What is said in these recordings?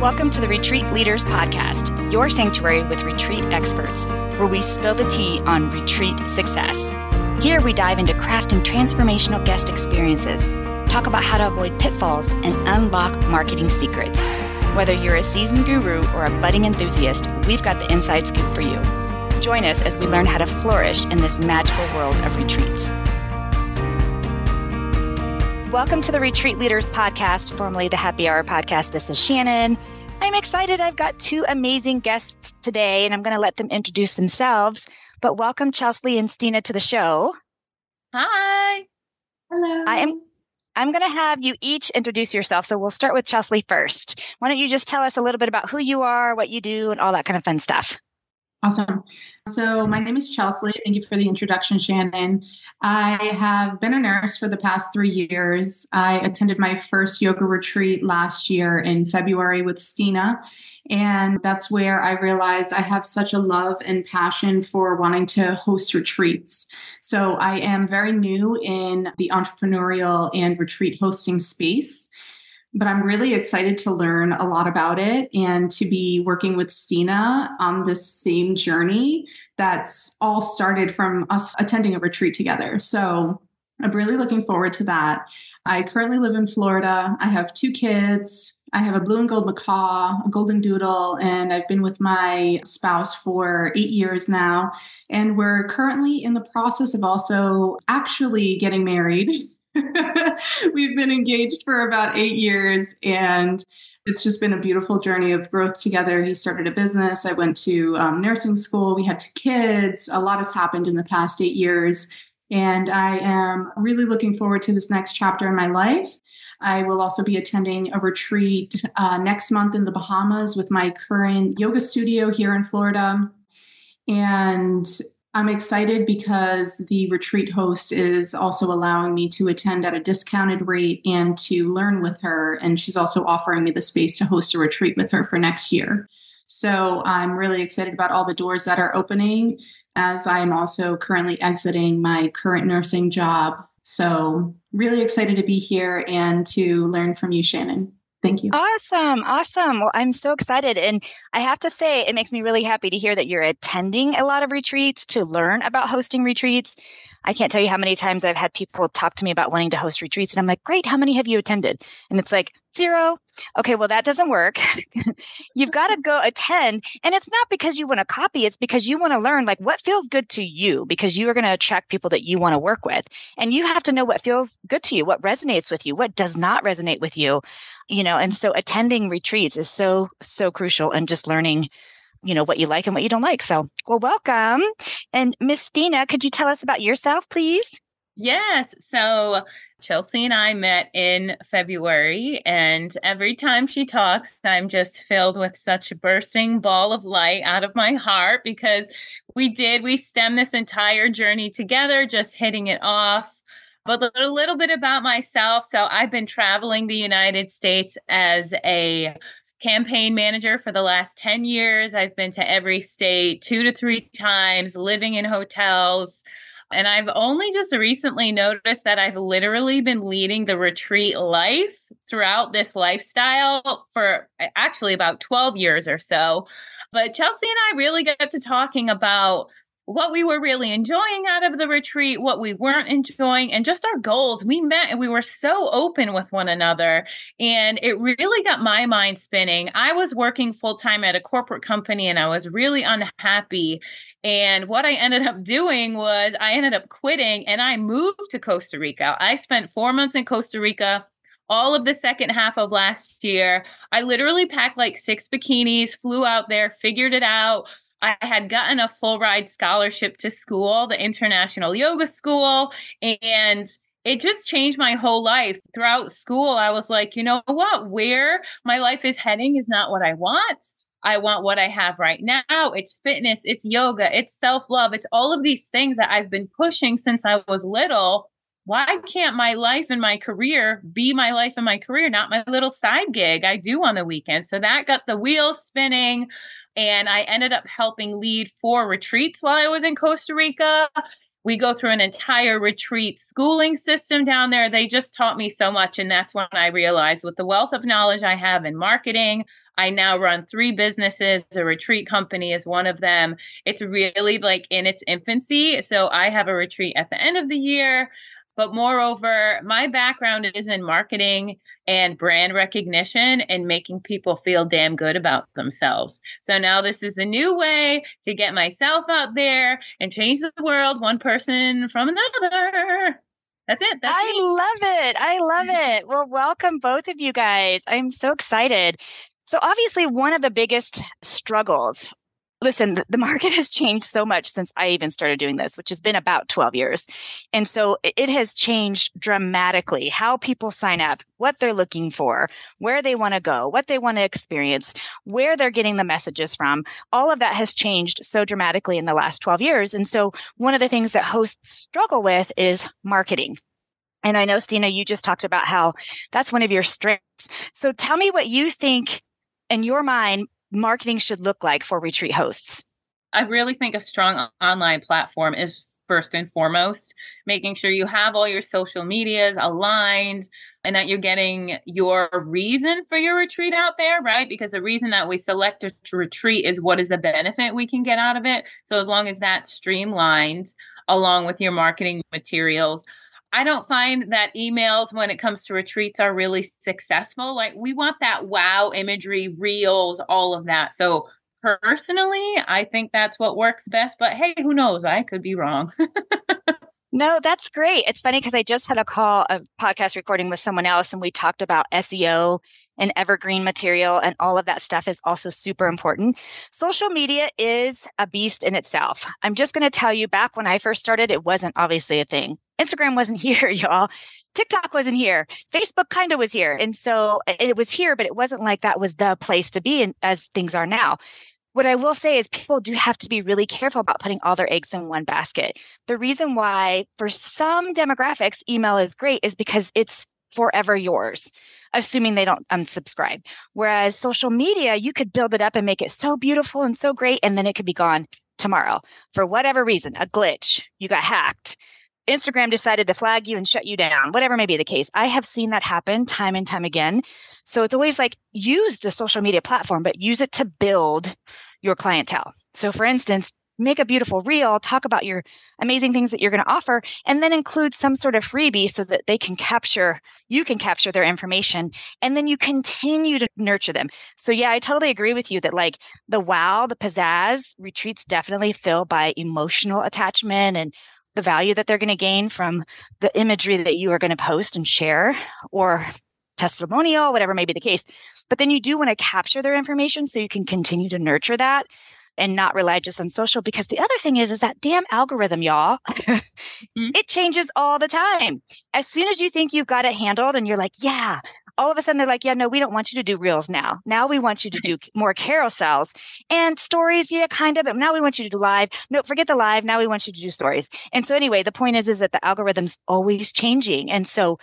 Welcome to the Retreat Leaders Podcast, your sanctuary with retreat experts, where we spill the tea on retreat success. Here we dive into crafting transformational guest experiences, talk about how to avoid pitfalls, and unlock marketing secrets. Whether you're a seasoned guru or a budding enthusiast, we've got the inside scoop for you. Join us as we learn how to flourish in this magical world of retreats. Welcome to the Retreat Leaders Podcast, formerly the Happy Hour Podcast. This is Shannon. I'm excited. I've got two amazing guests today, and I'm going to let them introduce themselves. But welcome, Chelsleigh and Stina, to the show. Hi. Hello. I'm going to have you each introduce yourself. So we'll start with Chelsleigh first. Why don't you just tell us a little bit about who you are, what you do, and all that kind of fun stuff. Awesome. So my name is Chelsleigh. Thank you for the introduction, Shannon. I have been a nurse for the past 3 years. I attended my first yoga retreat last year in February with Stina. And that's where I realized I have such a love and passion for wanting to host retreats. So I am very new in the entrepreneurial and retreat hosting space, but I'm really excited to learn a lot about it and to be working with Stina on this same journey that's all started from us attending a retreat together. So I'm really looking forward to that. I currently live in Florida. I have 2 kids. I have a blue and gold macaw, a golden doodle, and I've been with my spouse for 8 years now. And we're currently in the process of also actually getting married. We've been engaged for about 8 years, and it's just been a beautiful journey of growth together. He started a business. I went to nursing school. We had 2 kids. A lot has happened in the past 8 years, and I am really looking forward to this next chapter in my life. I will also be attending a retreat next month in the Bahamas with my current yoga studio here in Florida. And I'm excited because the retreat host is also allowing me to attend at a discounted rate and to learn with her. And she's also offering me the space to host a retreat with her for next year. So I'm really excited about all the doors that are opening as I'm also currently exiting my current nursing job. So really excited to be here and to learn from you, Shannon. Thank you. Awesome. Awesome. Well, I'm so excited. And I have to say, it makes me really happy to hear that you're attending a lot of retreats to learn about hosting retreats. I can't tell you how many times I've had people talk to me about wanting to host retreats. And I'm like, great, how many have you attended? And it's like, 0. Okay, well, that doesn't work. You've got to go attend. And it's not because you want to copy. It's because you want to learn like what feels good to you, because you are going to attract people that you want to work with. And you have to know what feels good to you, what resonates with you, what does not resonate with you. You know, and so attending retreats is so crucial, and just learning, you know, what you like and what you don't like. So, well, welcome. And Miss Stina, could you tell us about yourself, please? Yes. So Chelsleigh and I met in February, and every time she talks, I'm just filled with such a bursting ball of light out of my heart, because we stemmed this entire journey together, just hitting it off. But a little bit about myself. So I've been traveling the United States as a campaign manager for the last 10 years. I've been to every state 2 to 3 times, living in hotels. And I've only just recently noticed that I've literally been leading the retreat life throughout this lifestyle for actually about 12 years or so. But Chelsleigh and I really got to talking about what we were really enjoying out of the retreat, what we weren't enjoying, and just our goals. We met and we were so open with one another, and it really got my mind spinning. I was working full-time at a corporate company, and I was really unhappy. And what I ended up doing was I ended up quitting, and I moved to Costa Rica. I spent 4 months in Costa Rica. All of the second half of last year, I literally packed like 6 bikinis, flew out there, figured it out. I had gotten a full ride scholarship to school, the International Yoga School, and it just changed my whole life. Throughout school, I was like, you know what? Where my life is heading is not what I want. I want what I have right now. It's fitness, it's yoga, it's self-love. It's all of these things that I've been pushing since I was little. Why can't my life and my career be my life and my career, not my little side gig I do on the weekend? So that got the wheels spinning. And I ended up helping lead 4 retreats while I was in Costa Rica. We go through an entire retreat schooling system down there. They just taught me so much. And that's when I realized, with the wealth of knowledge I have in marketing, I now run 3 businesses. A retreat company is one of them. It's really like in its infancy. So I have a retreat at the end of the year. But moreover, my background is in marketing and brand recognition and making people feel damn good about themselves. So now this is a new way to get myself out there and change the world, one person from another. That's it. I love it. Well, welcome both of you guys. I'm so excited. So obviously one of the biggest struggles, listen, the market has changed so much since I even started doing this, which has been about 12 years. And so it has changed dramatically how people sign up, what they're looking for, where they want to go, what they want to experience, where they're getting the messages from. All of that has changed so dramatically in the last 12 years. And so one of the things that hosts struggle with is marketing. And I know, Stina, you just talked about how that's one of your strengths. So tell me what you think in your mind marketing should look like for retreat hosts. I really think a strong online platform is first and foremost, making sure you have all your social medias aligned and that you're getting your reason for your retreat out there, right? Because the reason that we select a retreat is what is the benefit we can get out of it. So as long as that's streamlined along with your marketing materials, I don't find that emails when it comes to retreats are really successful. Like we want that wow imagery, reels, all of that. So personally, I think that's what works best. But hey, who knows? I could be wrong. No, that's great. It's funny because I just had a podcast recording with someone else, and we talked about SEO and evergreen material, and all of that stuff is also super important. Social media is a beast in itself. I'm just going to tell you, back when I first started, it wasn't obviously a thing. Instagram wasn't here, y'all. TikTok wasn't here. Facebook kind of was here. And so it was here, but it wasn't like that was the place to be as things are now. What I will say is people do have to be really careful about putting all their eggs in one basket. The reason why for some demographics, email is great is because it's forever yours, assuming they don't unsubscribe. Whereas social media, you could build it up and make it so beautiful and so great, and then it could be gone tomorrow. For whatever reason, a glitch, you got hacked. Instagram decided to flag you and shut you down, whatever may be the case. I have seen that happen time and time again. So it's always like, use the social media platform, but use it to build your clientele. So for instance, make a beautiful reel, talk about your amazing things that you're going to offer, and then include some sort of freebie so that you can capture their information, and then you continue to nurture them. So yeah, I totally agree with you that like the wow, the pizzazz, retreats definitely fill by emotional attachment and the value that they're going to gain from the imagery that you are going to post and share, or testimonial, whatever may be the case. But then you do want to capture their information so you can continue to nurture that and not rely just on social. Because the other thing is that damn algorithm, y'all, It changes all the time. As soon as you think you've got it handled and you're like, yeah, all of a sudden they're like, yeah, no, we don't want you to do reels now. Now we want you to do more carousels and stories. Yeah, kind of. But now we want you to do live. No, forget the live. Now we want you to do stories. And so anyway, the point is that the algorithm's always changing. And so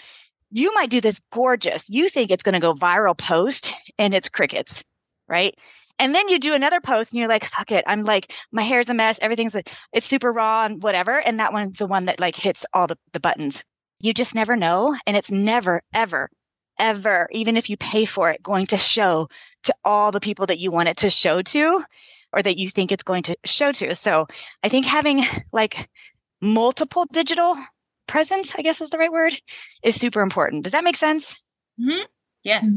you might do this gorgeous, you think it's going to go viral post, and it's crickets, right? And then you do another post and you're like, fuck it. I'm like, my hair's a mess. It's super raw and whatever. And that one's the one that like hits all the buttons. You just never know. And it's never, ever, even if you pay for it, going to show to all the people that you want it to show to, or that you think it's going to show to. So I think having like multiple digital presence, I guess is the right word, is super important. Does that make sense? Mm-hmm. Yes.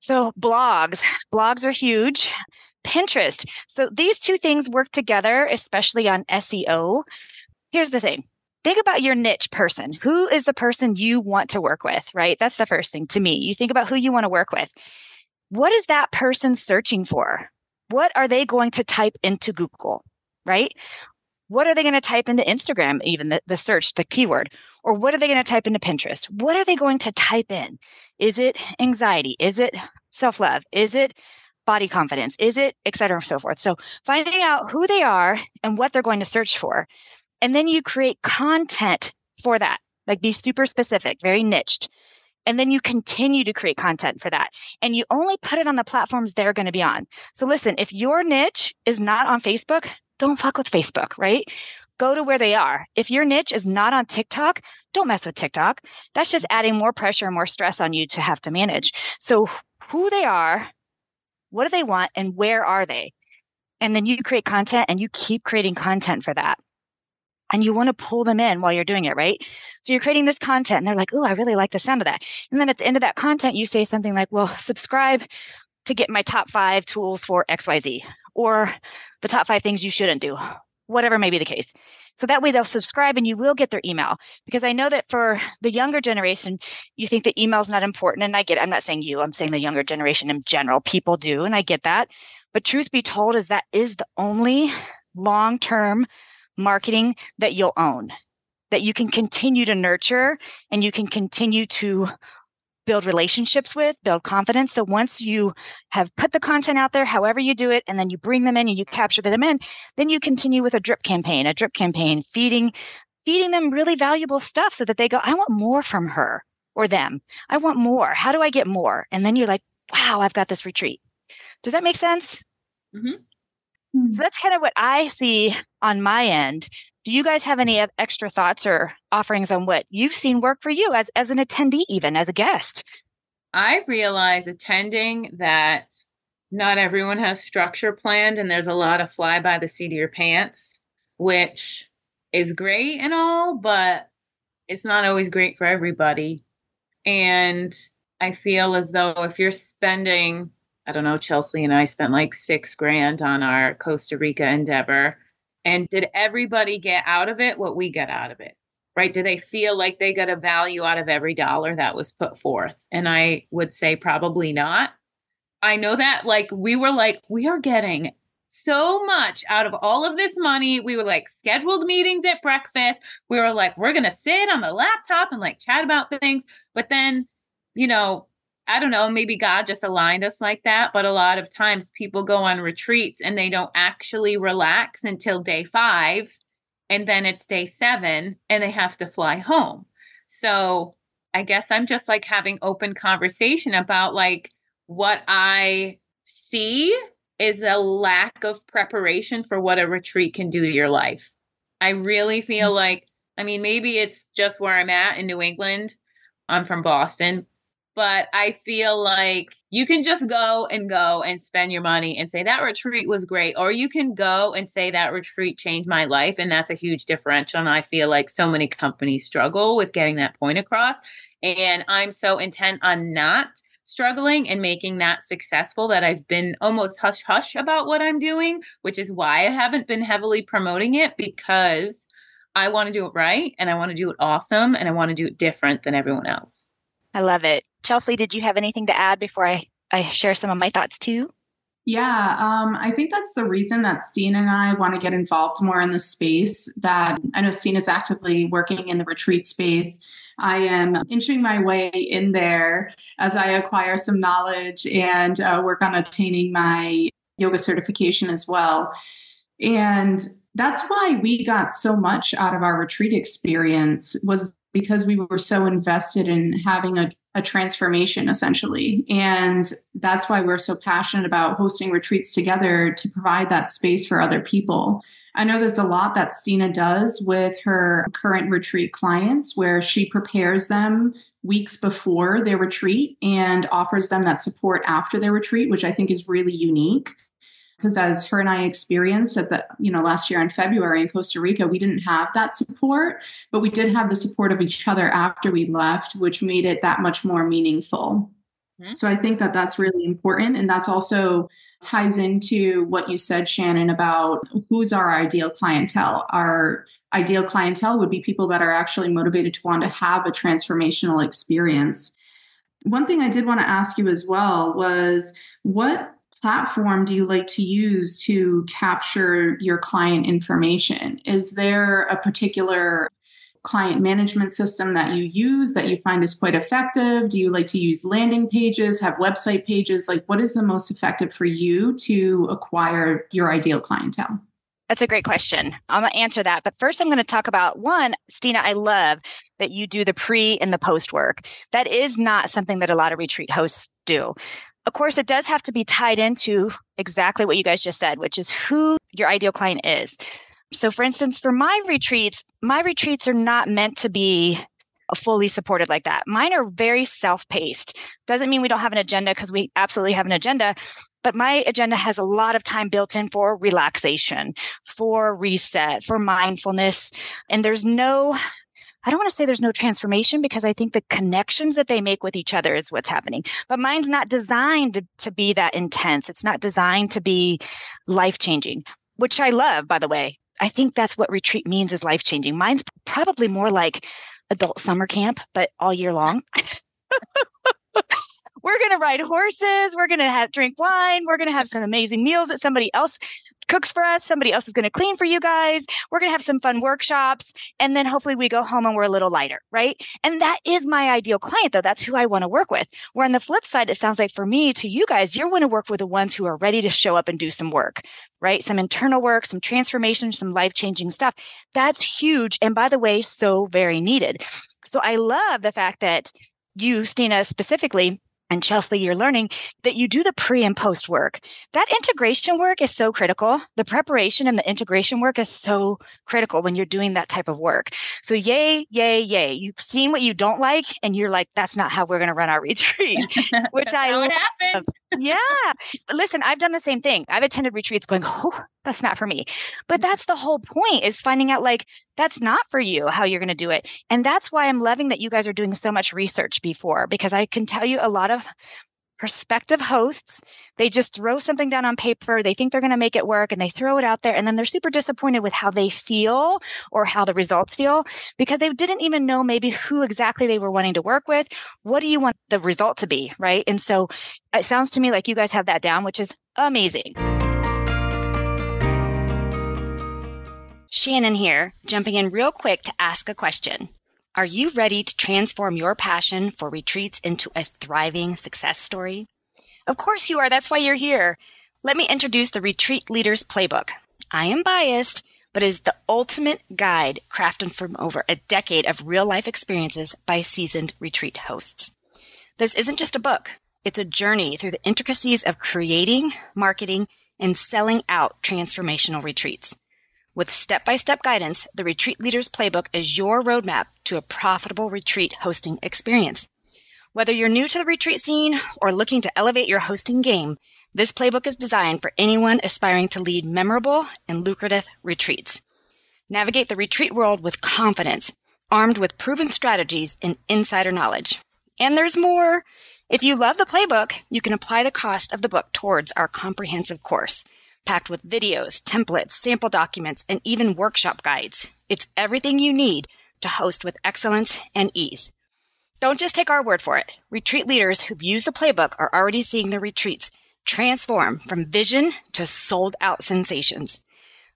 So blogs are huge. Pinterest. So these two things work together, especially on SEO. Here's the thing. Think about your niche person. Who is the person you want to work with, right? That's the first thing to me. You think about who you want to work with. What is that person searching for? What are they going to type into Google, right? What are they going to type into Instagram, even the search, the keyword? Or what are they going to type into Pinterest? What are they going to type in? Is it anxiety? Is it self-love? Is it body confidence? Is it et cetera and so forth? So finding out who they are and what they're going to search for. And then you create content for that, like be super specific, very niched. And then you continue to create content for that. And you only put it on the platforms they're going to be on. So listen, if your niche is not on Facebook, don't fuck with Facebook, right? Go to where they are. If your niche is not on TikTok, don't mess with TikTok. That's just adding more pressure and more stress on you to have to manage. So who they are, What do they want and where are they? And then you create content and you keep creating content for that. And you want to pull them in while you're doing it, right? So you're creating this content and they're like, oh, I really like the sound of that. And then at the end of that content, you say something like, well, subscribe to get my top 5 tools for XYZ or the top 5 things you shouldn't do, whatever may be the case. So that way they'll subscribe and you will get their email. Because I know that for the younger generation, you think that email is not important. And I get it. I'm not saying you, I'm saying the younger generation in general, people do. And I get that. But truth be told is that is the only long-term marketing that you'll own, that you can continue to nurture and you can continue to build relationships with, build confidence. So once you have put the content out there, however you do it, and then you bring them in and you capture them in, then you continue with a drip campaign, feeding them really valuable stuff so that they go, I want more from her or them. I want more. How do I get more? And then you're like, wow, I've got this retreat. Does that make sense? Mm-hmm. So that's kind of what I see on my end. Do you guys have any extra thoughts or offerings on what you've seen work for you as an attendee, even as a guest? I realize attending that not everyone has structure planned and there's a lot of fly by the seat of your pants, which is great and all, but it's not always great for everybody. And I feel as though if you're spending, I don't know, Chelsleigh and I spent like $6,000 on our Costa Rica endeavor. And did everybody get out of it what we got out of it, right? Did they feel like they got a value out of every dollar that was put forth? And I would say probably not. I know that like we were like, we are getting so much out of all of this money. We were like scheduled meetings at breakfast. We were like, we're going to sit on the laptop and like chat about things. But then, you know, I don't know, maybe God just aligned us like that. But a lot of times people go on retreats and they don't actually relax until day 5. And then it's day 7 and they have to fly home. So I guess I'm just like having open conversation about like what I see is a lack of preparation for what a retreat can do to your life. I really feel like, I mean, maybe it's just where I'm at in New England. I'm from Boston. But I feel like you can just go and spend your money and say that retreat was great. Or you can go and say that retreat changed my life. And that's a huge differential. And I feel like so many companies struggle with getting that point across. And I'm so intent on not struggling and making that successful that I've been almost hush hush about what I'm doing, which is why I haven't been heavily promoting it, because I want to do it right. And I want to do it awesome. And I want to do it different than everyone else. I love it. Chelsleigh, did you have anything to add before I share some of my thoughts too? Yeah, I think that's the reason that Stina and I want to get involved more in the space. That I know Stina's actively working in the retreat space. I am inching my way in there as I acquire some knowledge and work on obtaining my yoga certification as well. And that's why we got so much out of our retreat experience was because we were so invested in having a transformation, essentially. And that's why we're so passionate about hosting retreats together, to provide that space for other people. I know there's a lot that Stina does with her current retreat clients, where she prepares them weeks before their retreat and offers them that support after their retreat, which I think is really unique. Because as her and I experienced at the, last year in February in Costa Rica, we didn't have that support, but we did have the support of each other after we left, which made it that much more meaningful. Mm-hmm. So I think that that's really important. And that's also ties into what you said, Shannon, about who's our ideal clientele. Our ideal clientele would be people that are actually motivated to want to have a transformational experience. One thing I did want to ask you as well was, what platform do you like to use to capture your client information? Is there a particular client management system that you use that you find is quite effective? Do you like to use landing pages, have website pages? Like, what is the most effective for you to acquire your ideal clientele? That's a great question. I'm going to answer that. But first, I'm going to talk about one, Stina, I love that you do the pre and the post work. That is not something that a lot of retreat hosts do. Of course, it does have to be tied into exactly what you guys just said, which is who your ideal client is. So for instance, for my retreats are not meant to be fully supported like that. Mine are very self-paced. Doesn't mean we don't have an agenda, because we absolutely have an agenda, but my agenda has a lot of time built in for relaxation, for reset, for mindfulness. And there's no, I don't want to say there's no transformation, because I think the connections that they make with each other is what's happening. But mine's not designed to be that intense. It's not designed to be life-changing, which I love, by the way. I think that's what retreat means, is life-changing. Mine's probably more like adult summer camp, but all year long. We're going to ride horses. We're going to drink wine. We're going to have some amazing meals that somebody else cooks for us. Somebody else is going to clean for you guys. We're going to have some fun workshops. And then hopefully we go home and we're a little lighter, right? And that is my ideal client, though. That's who I want to work with. Where on the flip side, it sounds like for me to you guys, you want to work with the ones who are ready to show up and do some work, right? Some internal work, some transformation, some life-changing stuff. That's huge. And by the way, so very needed. So I love the fact that you, Stina, specifically, and Chelsleigh, you're learning that you do the pre and post work. That integration work is so critical. The preparation and the integration work is so critical when you're doing that type of work. So yay, yay, yay. You've seen what you don't like and you're like, that's not how we're going to run our retreat, which I love. Yeah. Listen, I've done the same thing. I've attended retreats going, oh, that's not for me. But that's the whole point, is finding out like, that's not for you, how you're going to do it. And that's why I'm loving that you guys are doing so much research before, because I can tell you a lot of prospective hosts, they just throw something down on paper. They think they're going to make it work and they throw it out there. And then they're super disappointed with how they feel or how the results feel, because they didn't even know maybe who exactly they were wanting to work with. What do you want the result to be? Right. And so it sounds to me like you guys have that down, which is amazing. Shannon here, jumping in real quick to ask a question. Are you ready to transform your passion for retreats into a thriving success story? Of course you are. That's why you're here. Let me introduce the Retreat Leaders Playbook. I am biased, but it is the ultimate guide crafted from over a decade of real-life experiences by seasoned retreat hosts. This isn't just a book. It's a journey through the intricacies of creating, marketing, and selling out transformational retreats. With step-by-step guidance, the Retreat Leaders Playbook is your roadmap to a profitable retreat hosting experience. Whether you're new to the retreat scene or looking to elevate your hosting game, this playbook is designed for anyone aspiring to lead memorable and lucrative retreats. Navigate the retreat world with confidence, armed with proven strategies and insider knowledge. And there's more. If you love the playbook, you can apply the cost of the book towards our comprehensive course, packed with videos, templates, sample documents, and even workshop guides. It's everything you need to host with excellence and ease. Don't just take our word for it. Retreat leaders who've used the playbook are already seeing their retreats transform from vision to sold-out sensations.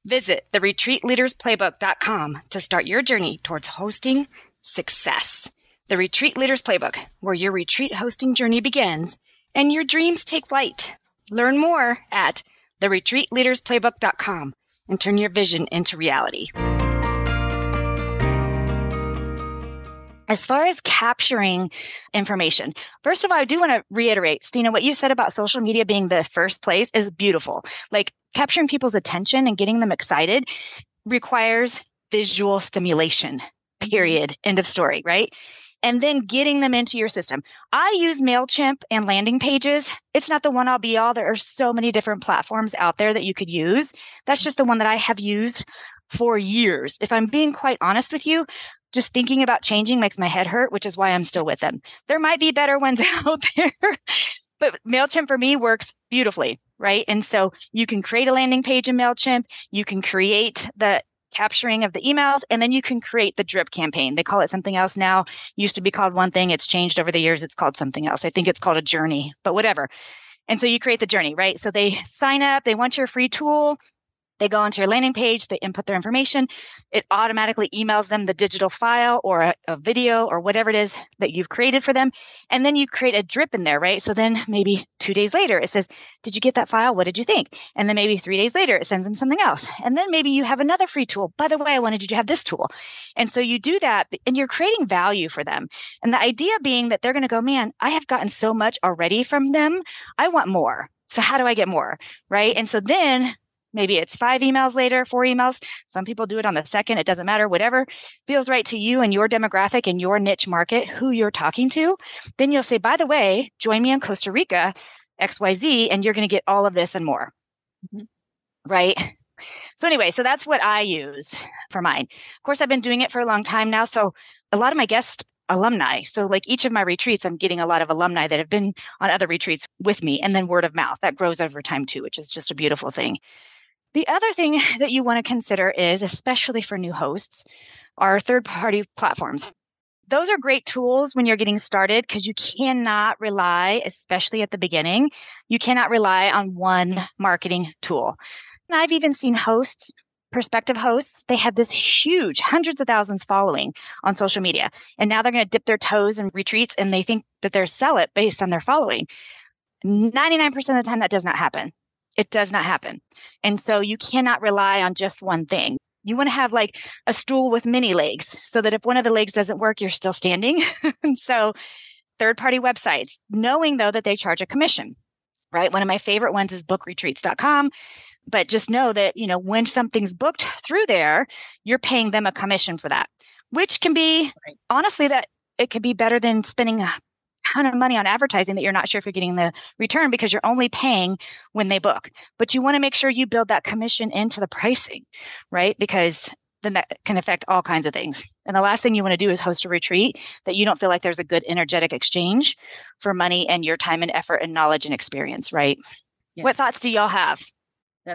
Visit theretreatleadersplaybook.com to start your journey towards hosting success. The Retreat Leaders Playbook, where your retreat hosting journey begins and your dreams take flight. Learn more at theretreatleadersplaybook.com and turn your vision into reality. As far as capturing information, first of all, I do want to reiterate, Stina, what you said about social media being the first place is beautiful. Like, capturing people's attention and getting them excited requires visual stimulation, period, end of story, right? And then getting them into your system. I use MailChimp and landing pages. It's not the one all be all. There are so many different platforms out there that you could use. That's just the one that I have used for years. If I'm being quite honest with you, just thinking about changing makes my head hurt, which is why I'm still with them. There might be better ones out there, but MailChimp for me works beautifully, right? And so you can create a landing page in MailChimp. You can create the capturing of the emails, and then you can create the drip campaign. They call it something else now. It used to be called one thing. It's changed over the years. It's called something else. I think it's called a journey, but whatever. And so you create the journey, right? So they sign up. They want your free tool. They go onto your landing page. They input their information. It automatically emails them the digital file or a video or whatever it is that you've created for them. And then you create a drip in there, right? So then maybe 2 days later, it says, did you get that file? What did you think? And then maybe 3 days later, it sends them something else. And then maybe you have another free tool. By the way, I wanted you to have this tool. And so you do that and you're creating value for them. And the idea being that they're going to go, man, I have gotten so much already from them. I want more. So how do I get more? Right? And so then Maybe it's 5 emails later, 4 emails. Some people do it on the second. It doesn't matter. Whatever feels right to you and your demographic and your niche market, who you're talking to. Then you'll say, by the way, join me in Costa Rica, XYZ, and you're going to get all of this and more. Mm-hmm. Right? So anyway, so that's what I use for mine. Of course, I've been doing it for a long time now. So a lot of my guest alumni. So like each of my retreats, I'm getting a lot of alumni that have been on other retreats with me, and then word of mouth that grows over time too, which is just a beautiful thing. The other thing that you want to consider is, especially for new hosts, are third-party platforms. Those are great tools when you're getting started because you cannot rely, especially at the beginning, you cannot rely on one marketing tool. And I've even seen hosts, prospective hosts, they have this huge hundreds of thousands following on social media. And now they're going to dip their toes in retreats and they think that they're sell it based on their following. 99% of the time, that does not happen. It does not happen. And so you cannot rely on just one thing. You want to have like a stool with many legs so that if one of the legs doesn't work, you're still standing. And so third-party websites, knowing though that they charge a commission, right? One of my favorite ones is bookretreats.com. But just know that, you know, when something's booked through there, you're paying them a commission for that, which can be, honestly, that it could be better than spending a ton of money on advertising that you're not sure if you're getting the return because you're only paying when they book. But you want to make sure you build that commission into the pricing, right? Because then that can affect all kinds of things. And the last thing you want to do is host a retreat that you don't feel like there's a good energetic exchange for money and your time and effort and knowledge and experience, right? Yes. What thoughts do y'all have?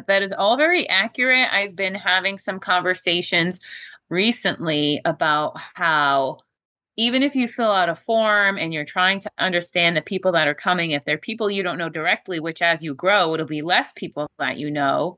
That is all very accurate. I've been having some conversations recently about how even if you fill out a form and you're trying to understand the people that are coming, if they're people you don't know directly, which as you grow, it'll be less people that you know,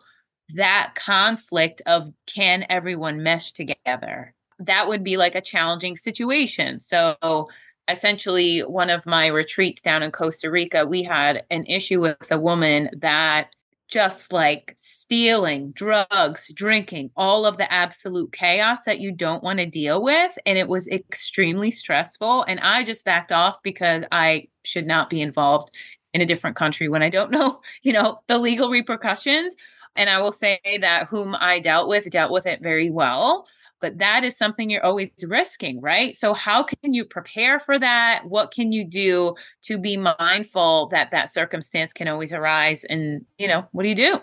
that conflict of can everyone mesh together? That would be like a challenging situation. So essentially one of my retreats down in Costa Rica, we had an issue with a woman that just like stealing, drugs, drinking, all of the absolute chaos that you don't want to deal with. And it was extremely stressful. And I just backed off because I should not be involved in a different country when I don't know, you know, the legal repercussions. And I will say that whom I dealt with it very well. But that is something you're always risking, right? So how can you prepare for that? What can you do to be mindful that that circumstance can always arise? And, you know, what do you do?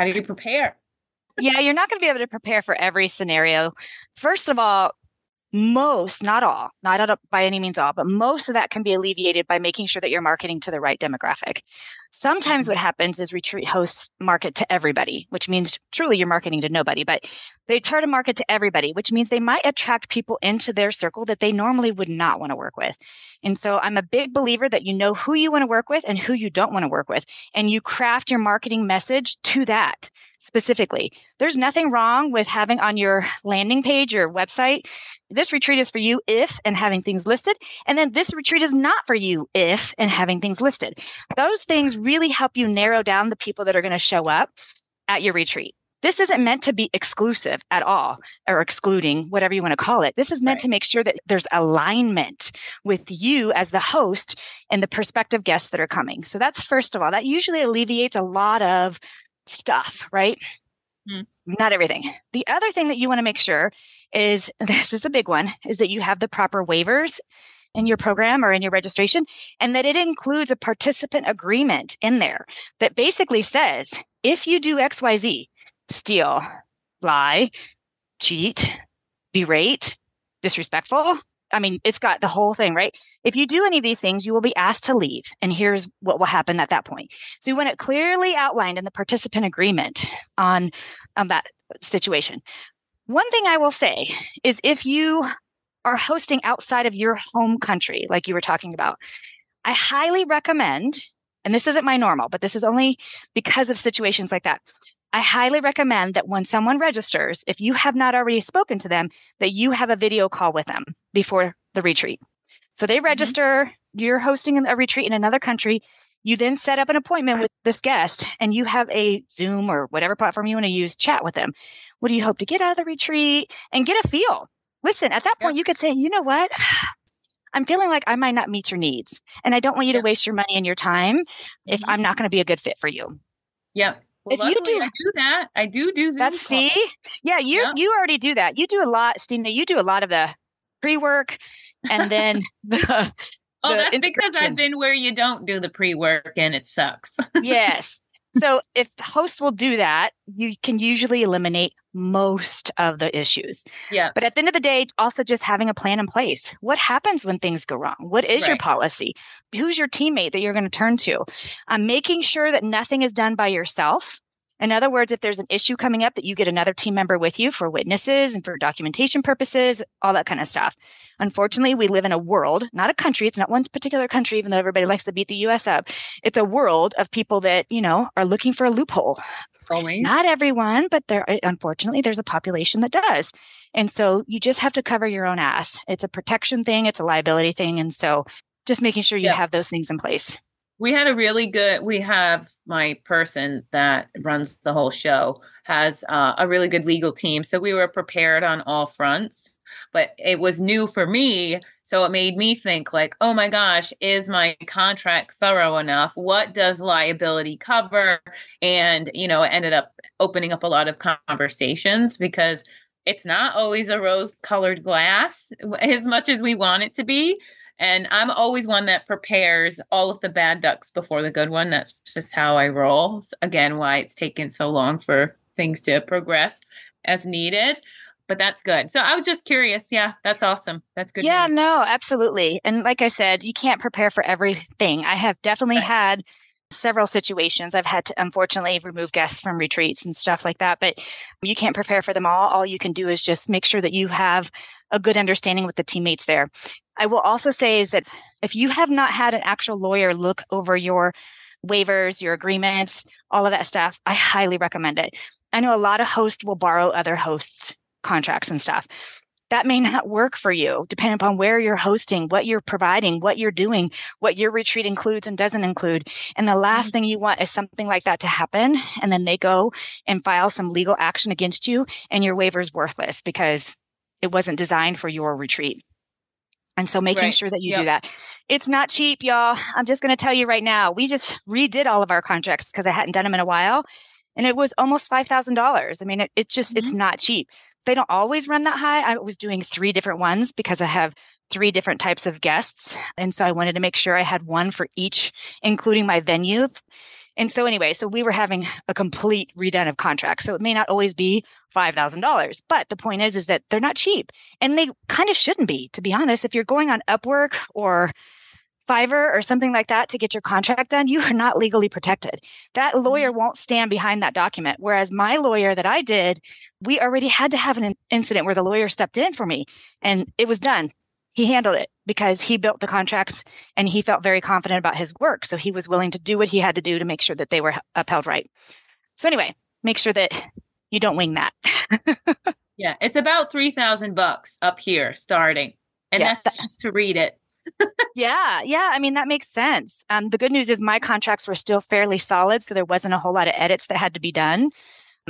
How do you prepare? Yeah, you're not going to be able to prepare for every scenario. First of all, most, not all, not by any means all, but most of that can be alleviated by making sure that you're marketing to the right demographic. Sometimes what happens is retreat hosts market to everybody, which means truly you're marketing to nobody, but they try to market to everybody, which means they might attract people into their circle that they normally would not want to work with. And so I'm a big believer that you know who you want to work with and who you don't want to work with, and you craft your marketing message to that specifically. There's nothing wrong with having on your landing page or website, this retreat is for you if, and having things listed. And then this retreat is not for you if, and having things listed. Those things really help you narrow down the people that are going to show up at your retreat. This isn't meant to be exclusive at all or excluding, whatever you want to call it. This is meant to make sure that there's alignment with you as the host and the prospective guests that are coming. So that's first of all, that usually alleviates a lot of stuff, right? Not everything. The other thing that you want to make sure is, this is a big one, is that you have the proper waivers in your program or in your registration, and that it includes a participant agreement in there that basically says, if you do XYZ, steal, lie, cheat, berate, disrespectful, I mean, it's got the whole thing, right? If you do any of these things, you will be asked to leave. And here's what will happen at that point. So you want it clearly outlined in the participant agreement on that situation. One thing I will say is if you are hosting outside of your home country, like you were talking about, I highly recommend, and this isn't my normal, but this is only because of situations like that. I highly recommend that when someone registers, if you have not already spoken to them, that you have a video call with them before the retreat. So they register, you're hosting a retreat in another country. You then set up an appointment with this guest and you have a Zoom or whatever platform you want to use, chat with them. What do you hope to get out of the retreat? And get a feel. Listen, at that point, you could say, you know what? I'm feeling like I might not meet your needs. And I don't want you to waste your money and your time if I'm not going to be a good fit for you. Yeah. Well, if you do, I do that. I do Zoom. That's calls. See? Yeah, you already do that. You do a lot, Stina. You do a lot of the pre-work and then that's because I've been where you don't do the pre-work and it sucks. Yes. So if hosts will do that, you can usually eliminate most of the issues. Yeah. But at the end of the day, also just having a plan in place. What happens when things go wrong? What is your policy? Who's your teammate that you're going to turn to? Making sure that nothing is done by yourself. In other words, if there's an issue coming up, that you get another team member with you for witnesses and for documentation purposes, all that kind of stuff. Unfortunately, we live in a world, not a country. It's not one particular country, even though everybody likes to beat the U.S. up. It's a world of people that, are looking for a loophole. Probably. Not everyone, but unfortunately, there's a population that does. And so you just have to cover your own ass. It's a protection thing. It's a liability thing. And so just making sure you have those things in place. We have my person that runs the whole show has a really good legal team. So we were prepared on all fronts, but it was new for me. So it made me think like, oh my gosh, is my contract thorough enough? What does liability cover? And, it ended up opening up a lot of conversations because it's not always a rose-colored glass as much as we want it to be. And I'm always one that prepares all of the bad ducks before the good one. That's just how I roll. Again, why it's taken so long for things to progress as needed. But that's good. So I was just curious. Yeah, that's awesome. That's good. Yeah, no, absolutely. And like I said, you can't prepare for everything. I have definitely had several situations. I've had to, unfortunately, remove guests from retreats and stuff like that, but you can't prepare for them all. All you can do is just make sure that you have a good understanding with the teammates there. I will also say is that if you have not had an actual lawyer look over your waivers, your agreements, all of that stuff, I highly recommend it. I know a lot of hosts will borrow other hosts' contracts and stuff. That may not work for you, depending upon where you're hosting, what you're providing, what you're doing, what your retreat includes and doesn't include. And the last thing you want is something like that to happen. And then they go and file some legal action against you and your waiver's worthless because it wasn't designed for your retreat. And so making sure that you do that. It's not cheap, y'all. I'm just going to tell you right now, we just redid all of our contracts because I hadn't done them in a while. And it was almost $5,000. I mean, it just, it's not cheap. They don't always run that high. I was doing 3 different ones because I have 3 different types of guests. And so I wanted to make sure I had one for each, including my venue. And so anyway, so we were having a complete redone of contracts. So it may not always be $5,000. But the point is that they're not cheap. And they kind of shouldn't be, to be honest. If you're going on Upwork or Fiverr or something like that to get your contract done, you are not legally protected. That lawyer won't stand behind that document. Whereas my lawyer that I did, we already had to have an incident where the lawyer stepped in for me and it was done. He handled it because he built the contracts and he felt very confident about his work. So he was willing to do what he had to do to make sure that they were upheld right. So anyway, make sure that you don't wing that. Yeah. It's about $3,000 up here starting. And that's just to read it. Yeah. I mean, that makes sense. The good news is my contracts were still fairly solid. So there wasn't a whole lot of edits that had to be done.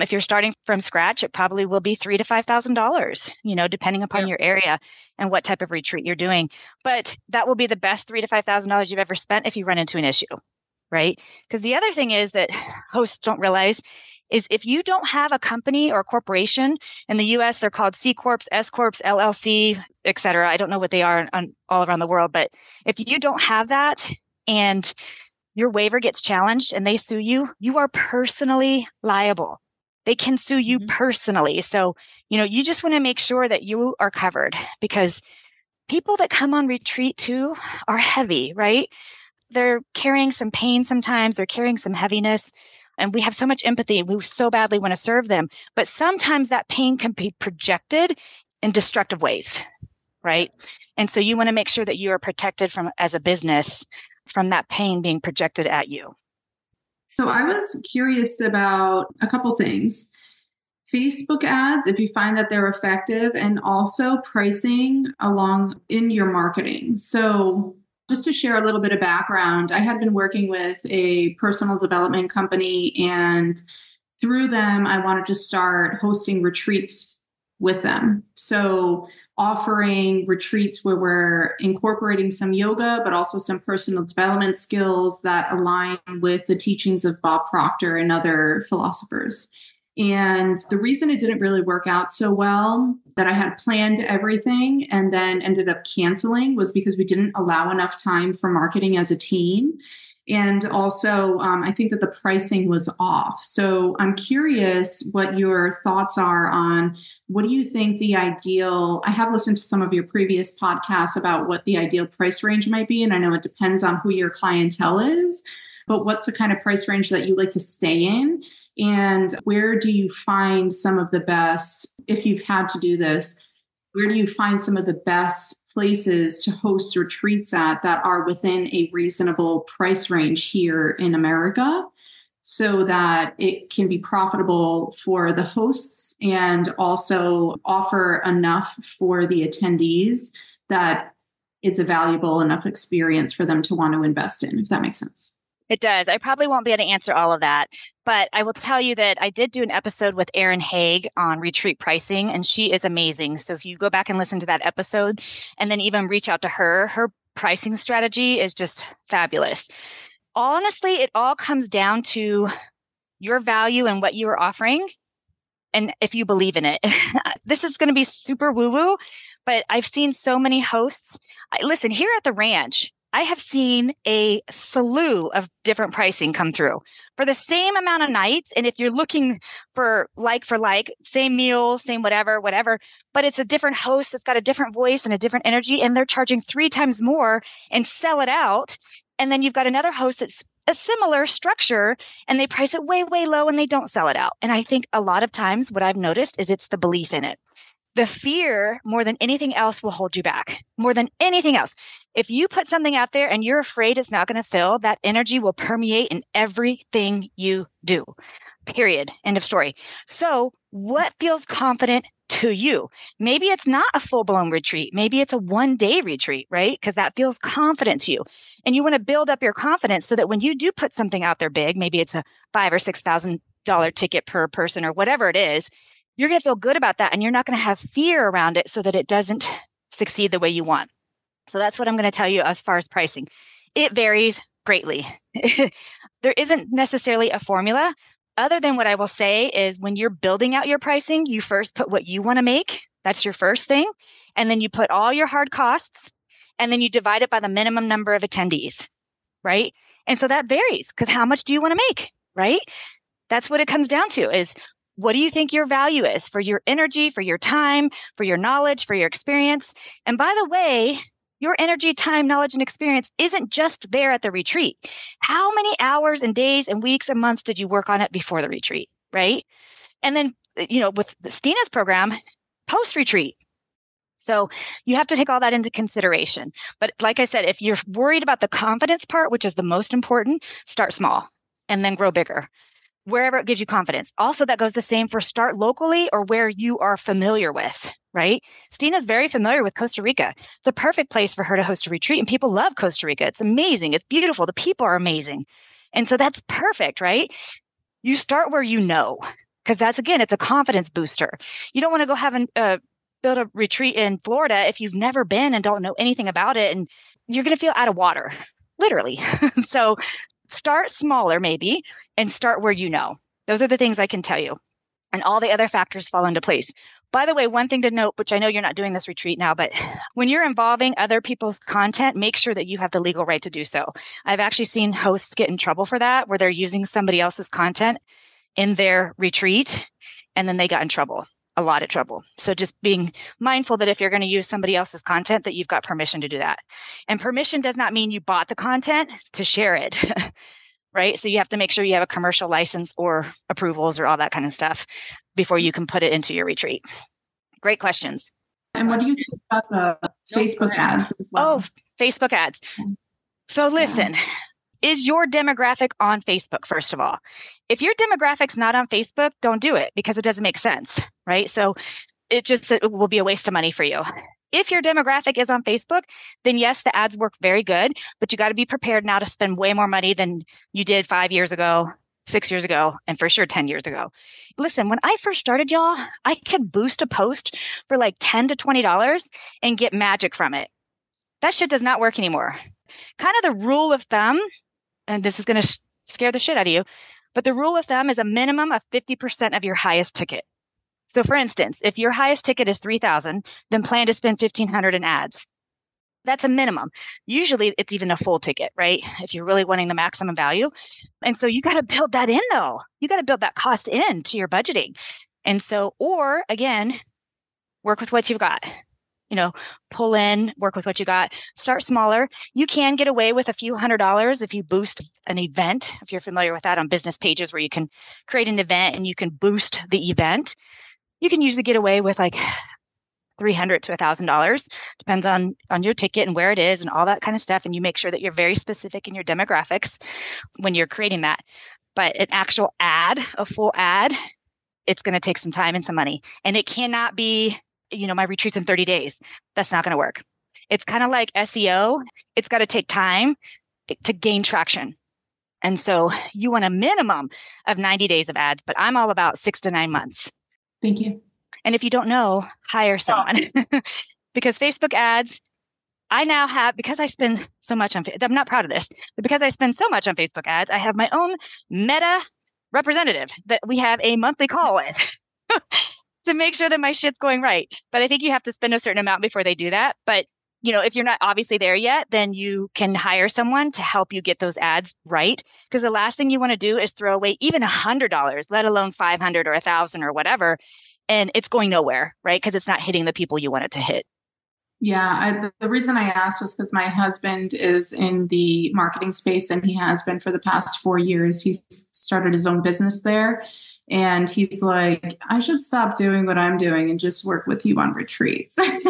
If you're starting from scratch, it probably will be $3,000 to $5,000, depending upon your area and what type of retreat you're doing. But that will be the best $3,000 to $5,000 you've ever spent if you run into an issue, right? Because the other thing is that hosts don't realize is if you don't have a company or a corporation, in the U.S., they're called C Corps, S Corps, LLC, et cetera. I don't know what they are on all around the world, but if you don't have that and your waiver gets challenged and they sue you, you are personally liable. They can sue you personally. So, you just want to make sure that you are covered because people that come on retreat too are heavy, right? They're carrying some pain sometimes. They're carrying some heaviness. And we have so much empathy. We so badly want to serve them. But sometimes that pain can be projected in destructive ways, right? And so you want to make sure that you are protected from, as a business, from that pain being projected at you. So I was curious about a couple things. Facebook ads, if you find that they're effective, and also pricing along in your marketing. So just to share a little bit of background, I had been working with a personal development company, and through them, I wanted to start hosting retreats with them. So offering retreats where we're incorporating some yoga, but also some personal development skills that align with the teachings of Bob Proctor and other philosophers. And the reason it didn't really work out so well, that I had planned everything and then ended up canceling, was because we didn't allow enough time for marketing as a team. And also, I think that the pricing was off. So I'm curious what your thoughts are on what do you think the ideal, I have listened to some of your previous podcasts about what the ideal price range might be. And I know it depends on who your clientele is, but what's the kind of price range that you like to stay in? And where do you find some of the best, if you've had to do this, where do you find some of the best places to host retreats at that are within a reasonable price range here in America so that it can be profitable for the hosts and also offer enough for the attendees that it's a valuable enough experience for them to want to invest in, if that makes sense. It does. I probably won't be able to answer all of that, but I will tell you that I did do an episode with Erin Haig on retreat pricing, and she is amazing. So if you go back and listen to that episode and then even reach out to her, her pricing strategy is just fabulous. Honestly, it all comes down to your value and what you are offering and if you believe in it. This is going to be super woo-woo, but I've seen so many hosts. Listen, here at the ranch, I have seen a slew of different pricing come through for the same amount of nights. And if you're looking for like, same meal, same whatever, but it's a different host that's got a different voice and a different energy, and they're charging 3 times more and sell it out. And then you've got another host that's a similar structure and they price it way, way low and they don't sell it out. And I think a lot of times what I've noticed is it's the belief in it. The fear, more than anything else, will hold you back. More than anything else. If you put something out there and you're afraid it's not going to fill, that energy will permeate in everything you do. Period. End of story. So what feels confident to you? Maybe it's not a full-blown retreat. Maybe it's a one-day retreat, right? Because that feels confident to you. And you want to build up your confidence so that when you do put something out there big, maybe it's a $5,000 or $6,000 ticket per person or whatever it is, you're going to feel good about that and you're not going to have fear around it so that it doesn't succeed the way you want. So that's what I'm going to tell you as far as pricing. It varies greatly. There isn't necessarily a formula other than what I will say is when you're building out your pricing, you first put what you want to make. That's your first thing. And then you put all your hard costs and then you divide it by the minimum number of attendees, right? And so that varies because how much do you want to make, right? That's what it comes down to is, what do you think your value is for your energy, for your time, for your knowledge, for your experience? And by the way, your energy, time, knowledge, and experience isn't just there at the retreat. How many hours and days and weeks and months did you work on it before the retreat, right? And then, with Stina's program, post-retreat. So you have to take all that into consideration. But like I said, if you're worried about the confidence part, which is the most important, start small and then grow bigger. Wherever it gives you confidence. Also, that goes the same for start locally or where you are familiar with, right? Stina's very familiar with Costa Rica. It's a perfect place for her to host a retreat, and people love Costa Rica. It's amazing. It's beautiful. The people are amazing. And so that's perfect, right? You start where you know, because that's, again, it's a confidence booster. You don't want to go have build a retreat in Florida if you've never been and don't know anything about it, and you're going to feel out of water, literally. So start smaller maybe and start where you know. Those are the things I can tell you. And all the other factors fall into place. By the way, one thing to note, which I know you're not doing this retreat now, but when you're involving other people's content, make sure that you have the legal right to do so. I've actually seen hosts get in trouble for that, where they're using somebody else's content in their retreat, and then they got in trouble, a lot of trouble. So just being mindful that if you're going to use somebody else's content, that you've got permission to do that. And permission does not mean you bought the content to share it, right? So you have to make sure you have a commercial license or approvals or all that kind of stuff before you can put it into your retreat. Great questions. And what do you think about the Facebook ads as well? Oh, Facebook ads. So listen, is your demographic on Facebook, first of all? If your demographic's not on Facebook, don't do it because it doesn't make sense. Right? So it will be a waste of money for you. If your demographic is on Facebook, then yes, the ads work very good, but you got to be prepared now to spend way more money than you did 5 years ago, 6 years ago, and for sure 10 years ago. Listen, when I first started, y'all, I could boost a post for like $10 to $20 and get magic from it. That shit does not work anymore. Kind of the rule of thumb, and this is going to scare the shit out of you, but the rule of thumb is a minimum of 50% of your highest ticket. So for instance, if your highest ticket is $3,000, then plan to spend $1,500 in ads. That's a minimum. Usually it's even a full ticket, right? If you're really wanting the maximum value. And so you got to build that in though. You got to build that cost in to your budgeting. And so, or again, work with what you've got, you know, pull in, work with what you got, start smaller. You can get away with a few $100s if you boost an event. If you're familiar with that on business pages where you can create an event and you can boost the event, you can usually get away with like $300 to $1,000, depends on your ticket and where it is and all that kind of stuff. And you make sure that you're very specific in your demographics when you're creating that. But an actual ad, a full ad, it's going to take some time and some money. And it cannot be, you know, my retreat's in 30 days. That's not going to work. It's kind of like SEO. It's got to take time to gain traction. And so you want a minimum of 90 days of ads, but I'm all about 6 to 9 months. Thank you. And if you don't know, hire someone because Facebook ads, I now have, because I spend so much on, I'm not proud of this, but because I spend so much on Facebook ads, I have my own Meta representative that we have a monthly call with to make sure that my shit's going right. But I think you have to spend a certain amount before they do that. But you know, if you're not obviously there yet, then you can hire someone to help you get those ads right. Because the last thing you want to do is throw away even $100, let alone $500 or $1,000 or whatever. And it's going nowhere, right? Because it's not hitting the people you want it to hit. Yeah. The reason I asked was because my husband is in the marketing space and he has been for the past 4 years. He started his own business there. And he's like, I should stop doing what I'm doing and just work with you on retreats. And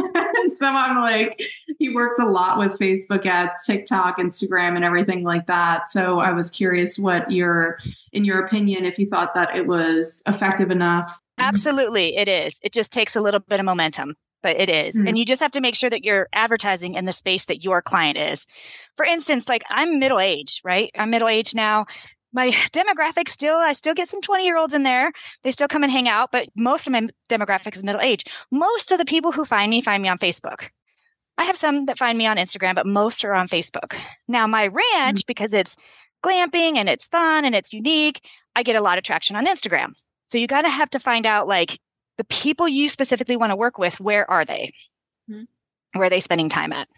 so I'm like, he works a lot with Facebook ads, TikTok, Instagram, and everything like that. So I was curious what your, in your opinion, if you thought that it was effective enough. Absolutely. It is. It just takes a little bit of momentum, but it is. Mm-hmm. And you just have to make sure that you're advertising in the space that your client is. For instance, like I'm middle-aged, right? I'm middle-aged now. My demographic still, I still get some 20-year-olds in there. They still come and hang out, but most of my demographic is middle age. Most of the people who find me on Facebook. I have some that find me on Instagram, but most are on Facebook. Now my ranch, because it's glamping and it's fun and it's unique, I get a lot of traction on Instagram. So you got to have to find out like the people you specifically want to work with, where are they? Mm-hmm. Where are they spending time at?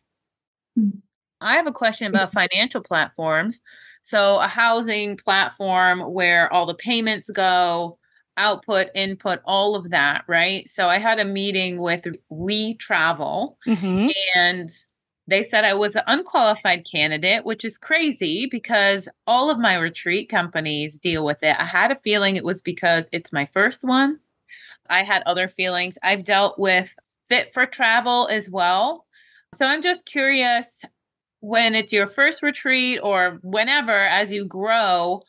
I have a question about financial platforms. So a housing platform where all the payments go, output, input, all of that, right? So I had a meeting with WeTravel and they said I was an unqualified candidate, which is crazy because all of my retreat companies deal with it. I had a feeling it was because it's my first one. I had other feelings. I've dealt with Fit for Travel as well. So I'm just curious, when it's your first retreat or whenever, as you grow,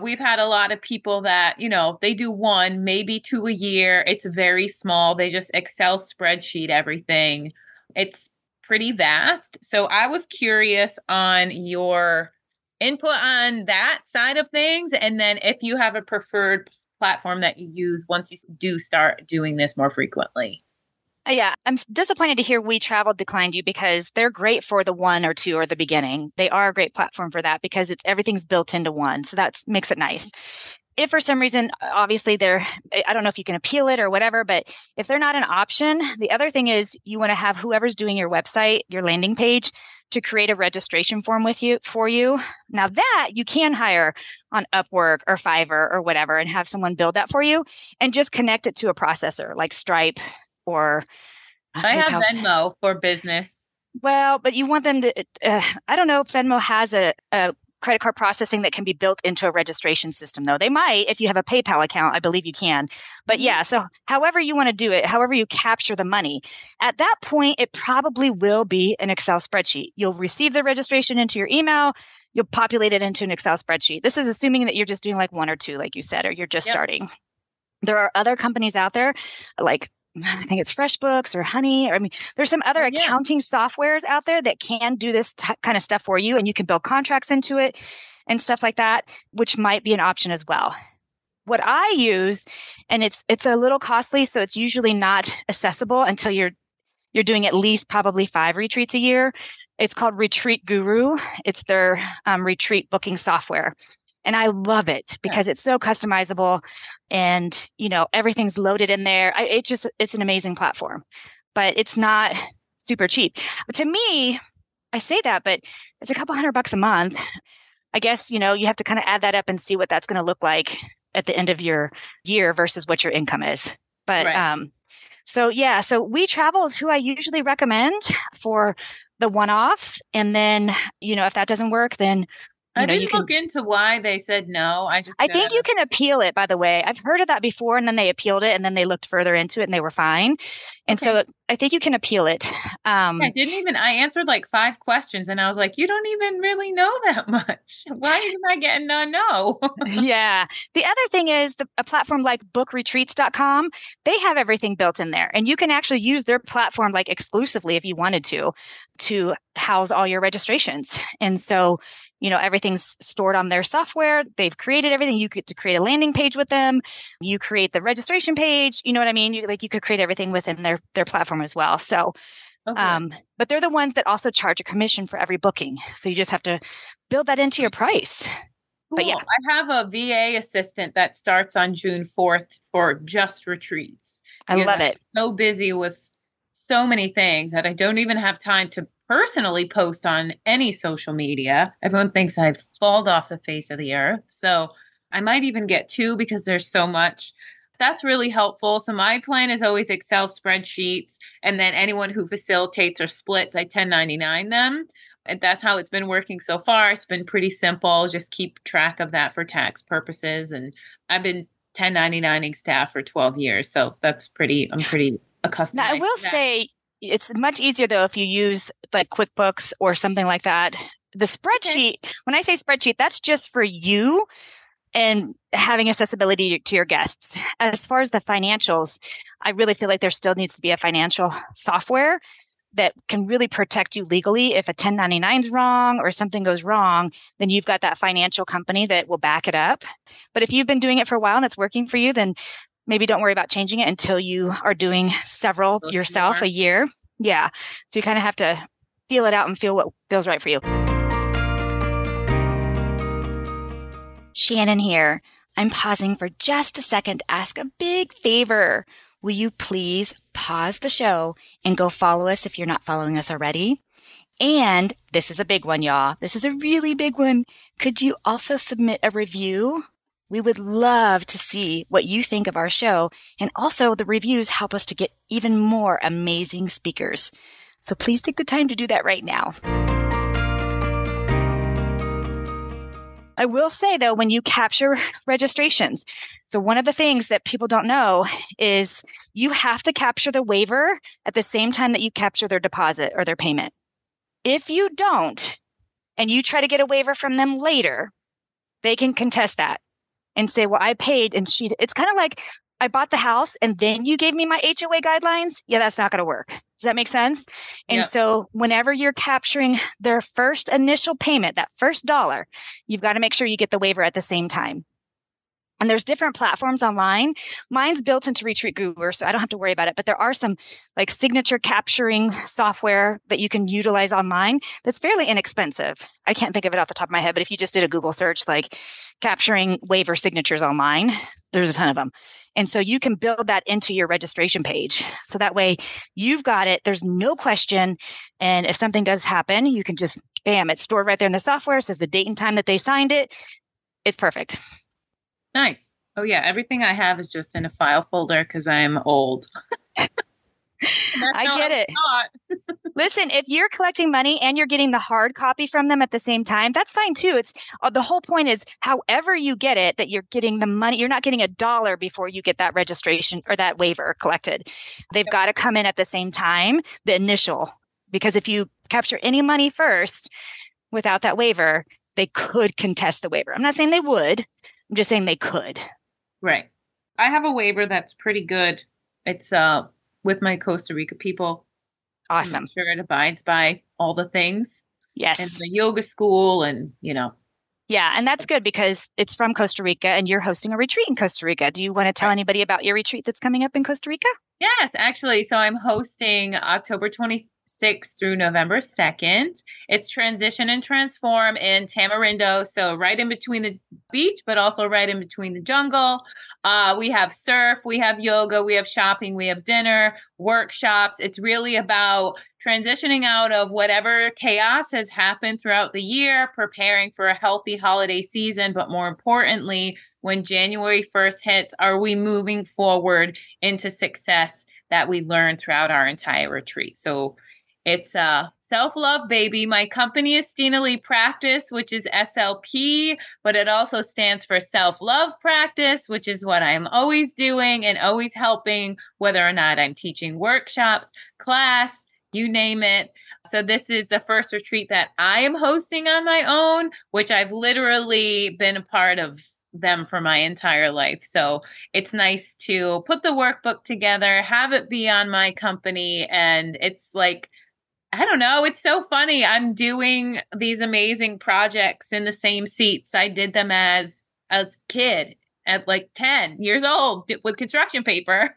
we've had a lot of people that, you know, they do one, maybe two a year. It's very small. They just Excel spreadsheet everything. It's pretty vast. So I was curious on your input on that side of things. And then if you have a preferred platform that you use once you do start doing this more frequently. Yeah, I'm disappointed to hear WeTravel declined you because they're great for the one or two or the beginning. They are a great platform for that because it's everything's built into one. So that makes it nice. If for some reason, obviously they're, I don't know if you can appeal it or whatever, but if they're not an option, the other thing is you want to have whoever's doing your website, your landing page, to create a registration form with you for you. Now that you can hire on Upwork or Fiverr or whatever and have someone build that for you and just connect it to a processor like Stripe. Or I have Venmo for business. Well, but you want them to, I don't know if Venmo has a credit card processing that can be built into a registration system, though. They might, if you have a PayPal account, I believe you can. But yeah, so however you want to do it, however you capture the money, at that point, it probably will be an Excel spreadsheet. You'll receive the registration into your email. You'll populate it into an Excel spreadsheet. This is assuming that you're just doing like one or two, like you said, or you're just starting. There are other companies out there like, I think it's FreshBooks or Honey. Or, I mean, there's some other accounting softwares out there that can do this kind of stuff for you, and you can build contracts into it and stuff like that, which might be an option as well. What I use, and it's a little costly, so it's usually not accessible until you're doing at least probably 5 retreats a year. It's called Retreat Guru. It's their retreat booking software. And I love it because it's so customizable and, you know, everything's loaded in there. It's an amazing platform, but it's not super cheap. But to me, I say that, but it's a couple $100 a month. I guess, you know, you have to kind of add that up and see what that's going to look like at the end of your year versus what your income is. But So WeTravel is who I usually recommend for the one-offs. And then, you know, if that doesn't work, then look into why they said no. I think you can appeal it, by the way. I've heard of that before, and then they appealed it, and then they looked further into it, and they were fine. And so I think you can appeal it. I answered like 5 questions, and I was like, you don't even really know that much. Why am I getting a no? Yeah. The other thing is a platform like bookretreats.com, they have everything built in there, and you can actually use their platform like exclusively if you wanted to house all your registrations. And so, you know, everything's stored on their software. They've created everything. You get to create a landing page with them. You create the registration page. You know what I mean? You could create everything within their platform as well. So, but they're the ones that also charge a commission for every booking. So you just have to build that into your price. Cool. But yeah, I have a VA assistant that starts on June 4th for just retreats. I love it. I'm so busy with so many things that I don't even have time to personally post on any social media. Everyone thinks I've fallen off the face of the earth. So I might even get 2 because there's so much. That's really helpful. So my plan is always Excel spreadsheets. And then anyone who facilitates or splits, I 1099 them. And that's how it's been working so far. It's been pretty simple. Just keep track of that for tax purposes. And I've been 1099ing staff for 12 years. So I'm pretty accustomed. Now, I will say, it's much easier, though, if you use like QuickBooks or something like that. The spreadsheet, when I say spreadsheet, that's just for you and having accessibility to your guests. As far as the financials, I really feel like there still needs to be a financial software that can really protect you legally. If a 1099 is wrong or something goes wrong, then you've got that financial company that will back it up. But if you've been doing it for a while and it's working for you, then maybe don't worry about changing it until you are doing several yourself a year. Yeah. So you kind of have to feel it out and feel what feels right for you. Shannon here. I'm pausing for just a second to ask a big favor. Will you please pause the show and go follow us if you're not following us already? And this is a big one, y'all. This is a really big one. Could you also submit a review? We would love to see what you think of our show, and also the reviews help us to get even more amazing speakers. So please take the time to do that right now. I will say, though, when you capture registrations, so one of the things that people don't know is you have to capture the waiver at the same time that you capture their deposit or their payment. If you don't, and you try to get a waiver from them later, they can contest that and say, well, I paid and she, it's kind of like I bought the house and then you gave me my HOA guidelines. Yeah, that's not going to work. Does that make sense? And so whenever you're capturing their first initial payment, that first $1, you've got to make sure you get the waiver at the same time. And there's different platforms online. Mine's built into Retreat Guru, so I don't have to worry about it. But there are some like signature capturing software that you can utilize online that's fairly inexpensive. I can't think of it off the top of my head, but if you just did a Google search, like capturing waiver signatures online, there's a ton of them. And so you can build that into your registration page. So that way you've got it. There's no question. And if something does happen, you can just, bam, it's stored right there in the software. It says the date and time that they signed it. It's perfect. Nice. Oh, yeah. Everything I have is just in a file folder because I'm old. I get it. Listen, if you're collecting money and you're getting the hard copy from them at the same time, that's fine, too. It's the whole point is however you get it, that you're getting the money. You're not getting a dollar before you get that registration or that waiver collected. They've got to come in at the same time, the initial, because if you capture any money first without that waiver, they could contest the waiver. I'm not saying they would. I'm just saying they could. Right. I have a waiver that's pretty good. It's with my Costa Rica people. Awesome. I'm sure it abides by all the things. Yes. And the yoga school and, you know. Yeah. And that's good because it's from Costa Rica and you're hosting a retreat in Costa Rica. Do you want to tell anybody about your retreat that's coming up in Costa Rica? Yes, actually. So I'm hosting October 26th through November 2nd. It's Transition and Transform in Tamarindo. So right in between the beach, but also right in between the jungle. We have surf, we have yoga, we have shopping, we have dinner, workshops. It's really about transitioning out of whatever chaos has happened throughout the year, preparing for a healthy holiday season. But more importantly, when January 1st hits, are we moving forward into success that we learned throughout our entire retreat? So it's self-love, baby. My company is Stina Lee Practice, which is SLP, but it also stands for self-love practice, which is what I'm always doing and always helping, whether or not I'm teaching workshops, class, you name it. So this is the first retreat that I am hosting on my own, which I've literally been a part of them for my entire life. So it's nice to put the workbook together, have it be on my company. And it's like, I don't know, it's so funny. I'm doing these amazing projects in the same seats. I did them as a kid at like 10 years old with construction paper.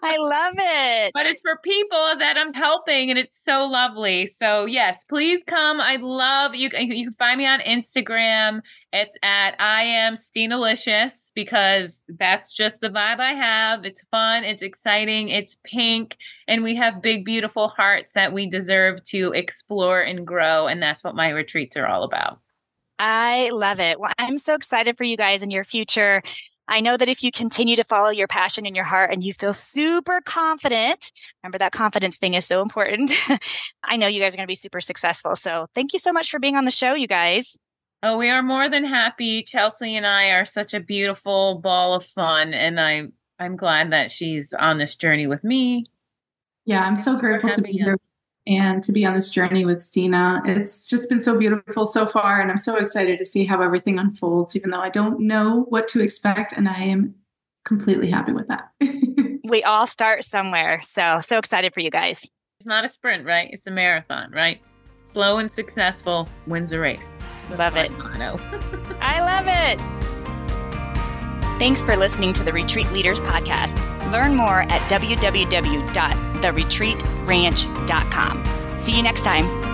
I love it. But it's for people that I'm helping and it's so lovely. So yes, please come. I love you. You can find me on Instagram. It's at I am Stinalicious because that's just the vibe I have. It's fun. It's exciting. It's pink. And we have big, beautiful hearts that we deserve to explore and grow. And that's what my retreats are all about. I love it. Well, I'm so excited for you guys and your future. I know that if you continue to follow your passion in your heart and you feel super confident, remember that confidence thing is so important. I know you guys are going to be super successful. So thank you so much for being on the show, you guys. Oh, we are more than happy. Chelsleigh and I are such a beautiful ball of fun. And I'm glad that she's on this journey with me. Yeah, I'm so grateful to be here and to be on this journey with Stina. It's just been so beautiful so far. And I'm so excited to see how everything unfolds, even though I don't know what to expect. And I am completely happy with that. We all start somewhere. So excited for you guys. It's not a sprint, right? It's a marathon, right? Slow and successful wins the race. Love it. I love it. Thanks for listening to the Retreat Leaders Podcast. Learn more at www.theretreatranch.com. See you next time.